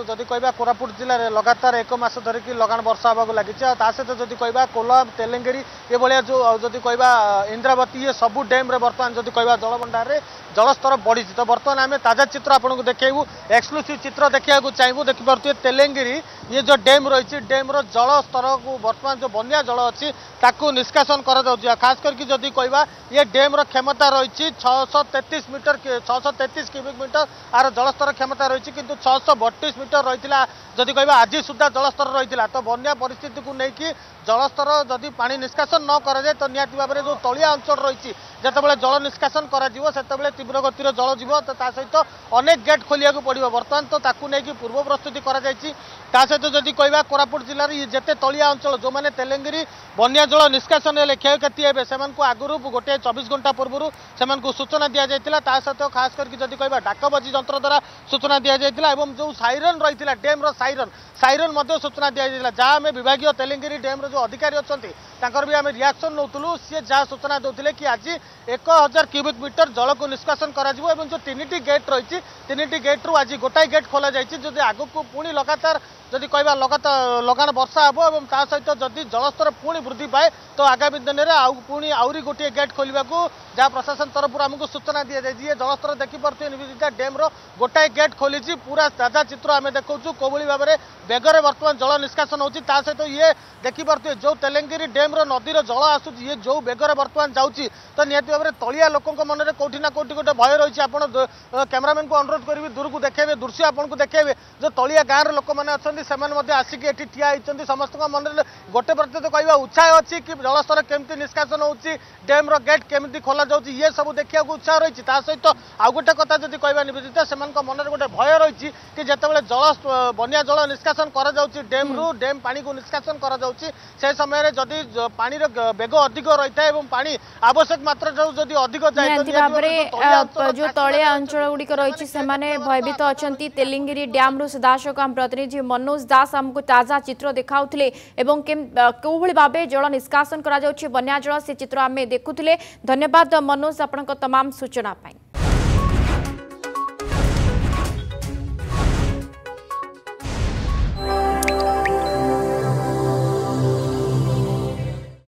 जदि कह कोरापुट जिले लगातार एक मस धरिक लगाण वर्षा होगा लगी सहित जदि कह कोलाम तेलेंगिरी ये जो जदि कह इंद्रावती ये सबू डैम्रे बर्तमान जदि कह जलभंडारे जलस्तर बढ़ी तो बर्तमान आम ताजा चित्र आपको देखू एक्सक्लूसिव चित्र देखा चाहूँ देखिपे तेलेंगिरी ये जो डैम रही डैम्र जलस्तर को बर्तमान जो बनिया जल अच्छी निष्कासन कर खास करके जदि कह ये डैम्र क्षमता रही 633 मीटर 633 क्यूबिक मीटर आर जलस्तर क्षमता रही कि 632 मीटर रही जदि कह आज सुधा जलस्तर रही तो बन्या परिस्थिति को लेकिन जलस्तर जदि पानी निष्कासन न कराए तो निहाती भाव में जो तलिया अंचल रही जितेबाला जल निष्कासन करते तीव्र गतिर जल जीव तो सहित अनेक गेट खोलिया पड़ो बर्तमान तो नहीं पूर्व प्रस्तुति सहित जदि कह कोरापुट जिले ये जिते तलिया अंचल जो मैंने तेलेंगिरी बन्या जल निष्कासन हेल्ले क्षयक्षति हे से आगु गोटे 24 घंटा पूर्व से सूचना दि जाता सहित खास करके कह डाकबाजी जंत्र द्वारा सूचना दि जाता जो साइरन रही डैम्र साइरन सूचना दि जाता जहाँ आम विभाग तेलेंगिरी डैम्र जो अधिकारी अच्छा भी आम रिएक्शन नौलु सी जहाँ सूचना देते कि आज 1000 क्यूबिक मीटर जल को निष्कासन एवं जो 3टी गेट रही 3टी गेट रु आज गोटाए गेट खोल जाती आग को पुणी लगातार जदि कह लगातार लगाण वर्षा हे और सहित जदि जलस्तर पुणी वृद्धि पाए तो आगामी दिन में पुणी आहरी गोटे गेट खोलने को जहाँ प्रशासन तरफ आमको सूचना दी जाए ये जलस्तर देखिपे निवेदिता डैम्र गोटाए गेट खोली पूरा ताजा चित्र आम देखु कोभली भाव में बेगर बर्तमान जल निष्कासन होता सहित ये देखिपे जो तेलेंगिरी डैम्र नदीर जल आसूँ ये जो बेगर बर्तमान जाऊँगी तो निहती भाव में तलिया लोकों मन में कौटि ना कौटि गोटे भय रही है। आप कैमरामैन को अनुरोध करेंगे दूर को देखेबे दृश्य आपको देखेबे जो तलिया गाँव लोक मैंने अच्छा से आसिक ये ठिया होती समस्त मन में गोटे प्रति तो कह उत्साह अच्छी कि जलस्तर केमती निष्कासन होती डैम्र गेट केमती खोल जाऊँगी ये सब देखा उत्साह रही सहित आउ गोटे कथा जब कह निवेदिता से मन में गोटे भय रही कि जितेबाला जल बनिया जल निष्कासन डैम्रु डैम पानी को निष्कासन से समय जदि पानी बेग अधिक रही था एवं पानी आवश्यक मात्रा जदि अधिक जाए जो तलिया अंचल गुड़िक रही से भयभीत अच्छा तेलेंगिरी डैम रु सीधासख आम प्रतिनिधि मनोज दास आमको ताजा चित्र देखाउथिले एवं कोभली भाबे जल निष्कासन करा जाउछि बन्या जल से चित्र आमे देखुथिले। धन्यवाद मनोज आपनक तमाम सूचना पाई।